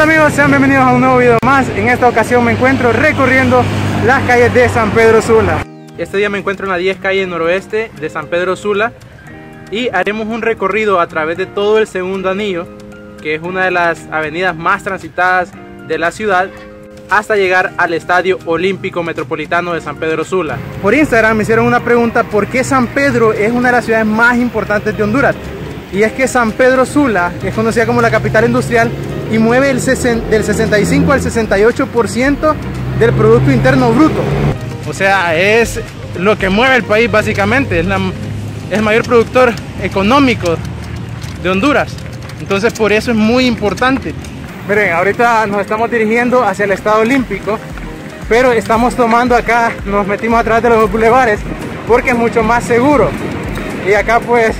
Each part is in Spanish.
Hola amigos, sean bienvenidos a un nuevo video más. En esta ocasión me encuentro recorriendo las calles de San Pedro Sula. Este día me encuentro en la 10 calle noroeste de San Pedro Sula y haremos un recorrido a través de todo el Segundo Anillo, que es una de las avenidas más transitadas de la ciudad, hasta llegar al Estadio Olímpico Metropolitano de San Pedro Sula. Por Instagram me hicieron una pregunta: ¿por qué San Pedro es una de las ciudades más importantes de Honduras? Y es que San Pedro Sula es conocida como la capital industrial y mueve del 65 al 68% del Producto Interno Bruto. O sea, es lo que mueve el país básicamente, es el mayor productor económico de Honduras. Entonces por eso es muy importante. Miren, ahorita nos estamos dirigiendo hacia el Estadio Olímpico, pero estamos tomando acá, nos metimos atrás de los bulevares porque es mucho más seguro. Y acá pues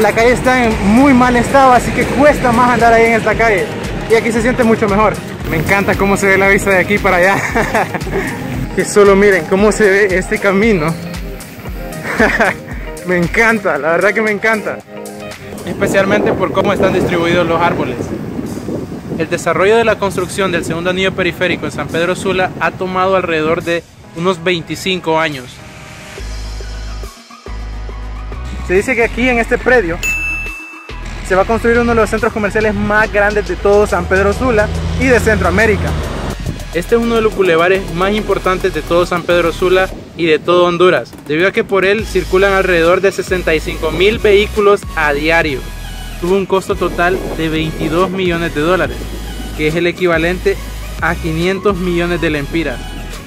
la calle está en muy mal estado, así que cuesta más andar ahí en esta calle. Y aquí se siente mucho mejor. Me encanta cómo se ve la vista de aquí para allá. Y solo miren cómo se ve este camino. Me encanta, la verdad que me encanta. Especialmente por cómo están distribuidos los árboles. El desarrollo de la construcción del Segundo Anillo Periférico en San Pedro Sula ha tomado alrededor de unos 25 años. Se dice que aquí en este predio se va a construir uno de los centros comerciales más grandes de todo San Pedro Sula y de Centroamérica. Este es uno de los bulevares más importantes de todo San Pedro Sula y de todo Honduras, debido a que por él circulan alrededor de 65,000 vehículos a diario. Tuvo un costo total de $22 millones, que es el equivalente a 500 millones de lempiras,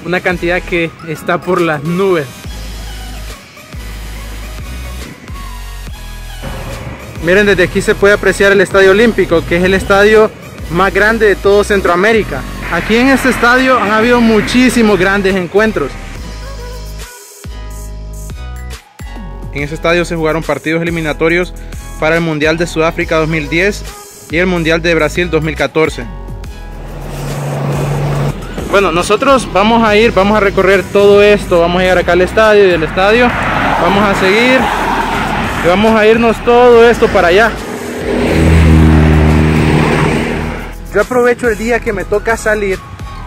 una cantidad que está por las nubes. Miren, desde aquí se puede apreciar el Estadio Olímpico, que es el estadio más grande de todo Centroamérica. Aquí en este estadio han habido muchísimos grandes encuentros. En ese estadio se jugaron partidos eliminatorios para el Mundial de Sudáfrica 2010 y el Mundial de Brasil 2014. Bueno, nosotros vamos a recorrer todo esto, vamos a llegar acá al estadio y del estadio vamos a seguir y vamos a irnos todo esto para allá. Yo aprovecho el día que me toca salir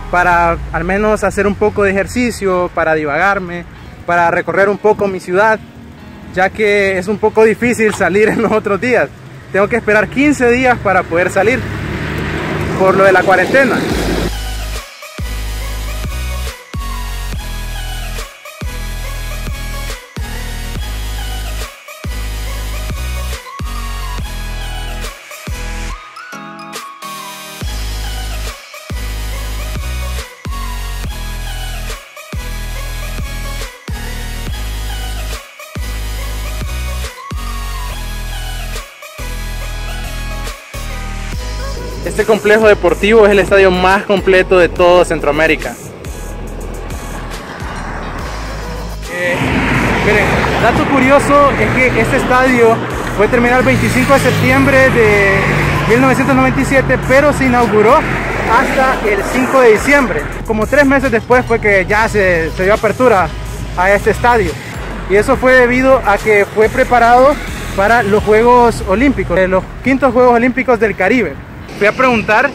para al menos hacer un poco de ejercicio, para divagarme, para recorrer un poco mi ciudad, ya que es un poco difícil salir en los otros días. Tengo que esperar 15 días para poder salir por lo de la cuarentena. Este complejo deportivo es el estadio más completo de todo Centroamérica. Miren, dato curioso es que este estadio fue terminado el 25 de septiembre de 1997, pero se inauguró hasta el 5 de diciembre. Como 3 meses después fue que ya se dio apertura a este estadio. Y eso fue debido a que fue preparado para los Juegos Olímpicos, los quintos Juegos Olímpicos del Caribe. Fui a preguntar,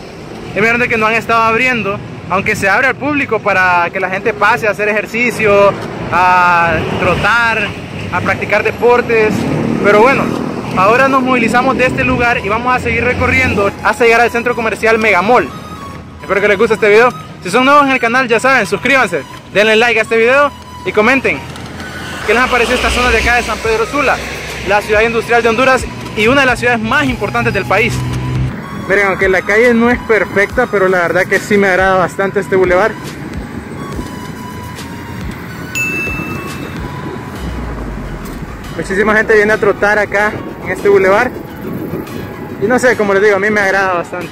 es verdad que no han estado abriendo, aunque se abre al público para que la gente pase a hacer ejercicio, a trotar, a practicar deportes. Pero bueno, ahora nos movilizamos de este lugar y vamos a seguir recorriendo hasta llegar al centro comercial Megamall. Espero que les guste este video. Si son nuevos en el canal, ya saben, suscríbanse, denle like a este video y comenten qué les ha parecido esta zona de acá de San Pedro Sula, la ciudad industrial de Honduras y una de las ciudades más importantes del país. Miren, aunque la calle no es perfecta, pero la verdad que sí me agrada bastante este bulevar. Muchísima gente viene a trotar acá en este bulevar. Y no sé, como les digo, a mí me agrada bastante.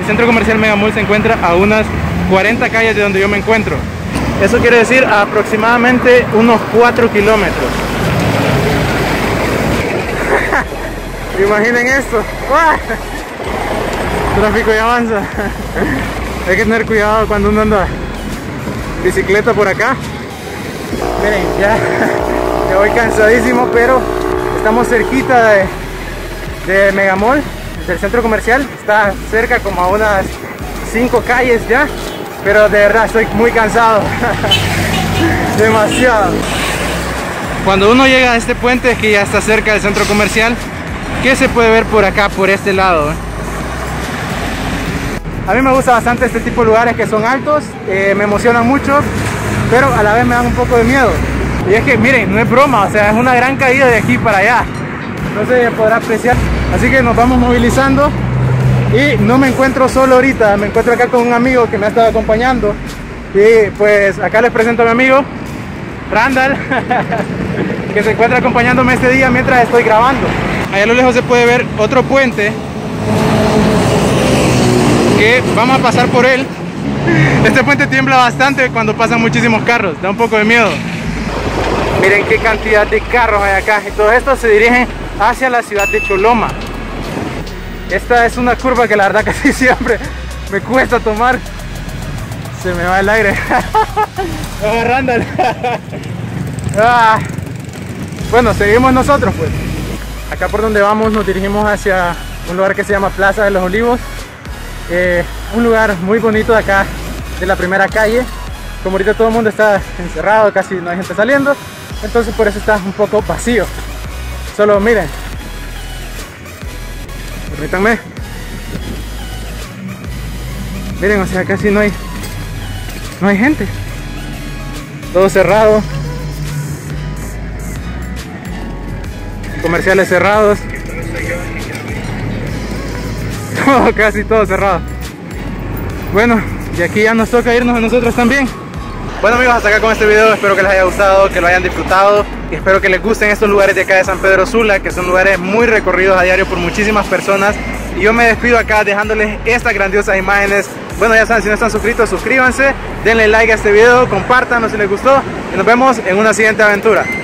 El centro comercial Megamall se encuentra a unas 40 calles de donde yo me encuentro. Eso quiere decir aproximadamente unos 4 kilómetros. Imaginen esto. ¡Uah! Tráfico y avanza. Hay que tener cuidado cuando uno anda bicicleta por acá. Miren, ya voy cansadísimo, pero estamos cerquita de Megamall. del centro comercial. Está cerca, como a unas 5 calles ya, pero de verdad estoy muy cansado. Demasiado. Cuando uno llega a este puente que ya está cerca del centro comercial, ¿qué se puede ver por acá, por este lado? A mí me gusta bastante este tipo de lugares que son altos, me emocionan mucho, pero a la vez me dan un poco de miedo. Y es que miren, no es broma, o sea, es una gran caída de aquí para allá. No se podrá apreciar. Así que nos vamos movilizando. Y no me encuentro solo ahorita, me encuentro acá con un amigo que me ha estado acompañando. Y pues acá les presento a mi amigo Randall, que se encuentra acompañándome este día mientras estoy grabando. Allá a lo lejos se puede ver otro puente que vamos a pasar por él. Este puente tiembla bastante cuando pasan muchísimos carros, da un poco de miedo. Miren qué cantidad de carros hay acá, y todos estos se dirigen hacia la ciudad de Choloma. Esta es una curva que la verdad casi siempre me cuesta tomar. Se me va el aire. Oh, Randall. Ah. Bueno, seguimos nosotros pues. Acá por donde vamos nos dirigimos hacia un lugar que se llama Plaza de los Olivos. Un lugar muy bonito de acá, de la primera calle. Como ahorita todo el mundo está encerrado, casi no hay gente saliendo, entonces por eso está un poco vacío. Solo miren. Permítanme. Miren, o sea, casi no hay gente, todo cerrado, comerciales cerrados, todo, casi todo cerrado. Bueno, y aquí ya nos toca irnos a nosotros también. Bueno amigos, hasta acá con este video, espero que les haya gustado, que lo hayan disfrutado y espero que les gusten estos lugares de acá de San Pedro Sula, que son lugares muy recorridos a diario por muchísimas personas. Y yo me despido acá dejándoles estas grandiosas imágenes. Bueno, ya saben, si no están suscritos, suscríbanse, denle like a este video, compártanlo si les gustó y nos vemos en una siguiente aventura.